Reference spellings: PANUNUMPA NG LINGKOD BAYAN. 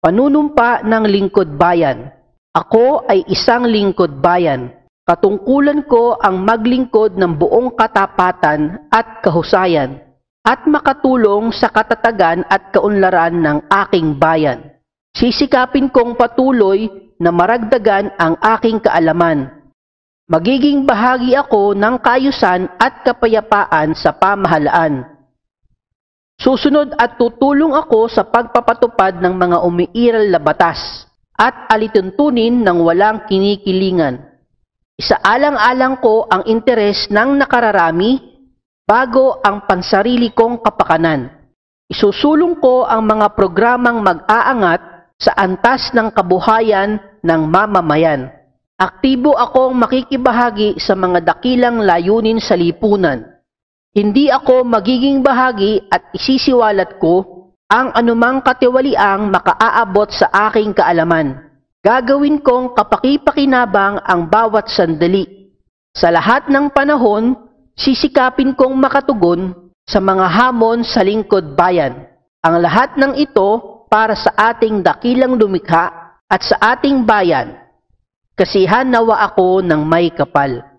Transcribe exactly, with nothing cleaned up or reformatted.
Panunumpa ng lingkod bayan. Ako ay isang lingkod bayan. Katungkulan ko ang maglingkod ng buong katapatan at kahusayan at makatulong sa katatagan at kaunlaran ng aking bayan. Sisikapin kong patuloy na maragdagan ang aking kaalaman. Magiging bahagi ako ng kayusan at kapayapaan sa pamahalaan. Susunod at tutulong ako sa pagpapatupad ng mga umiiral na batas at alituntunin ng walang kinikilingan. Isaalang-alang ko ang interes ng nakararami bago ang pansarili kong kapakanan. Isusulong ko ang mga programang mag-aangat sa antas ng kabuhayan ng mamamayan. Aktibo akong makikibahagi sa mga dakilang layunin sa lipunan. Hindi ako magiging bahagi at isisiwalat ko ang anumang katiwaliang makaaabot sa aking kaalaman. Gagawin kong kapakipakinabang ang bawat sandali. Sa lahat ng panahon, sisikapin kong makatugon sa mga hamon sa lingkod bayan. Ang lahat ng ito para sa ating dakilang lumikha at sa ating bayan. Kasihan nawa ako ng may kapal.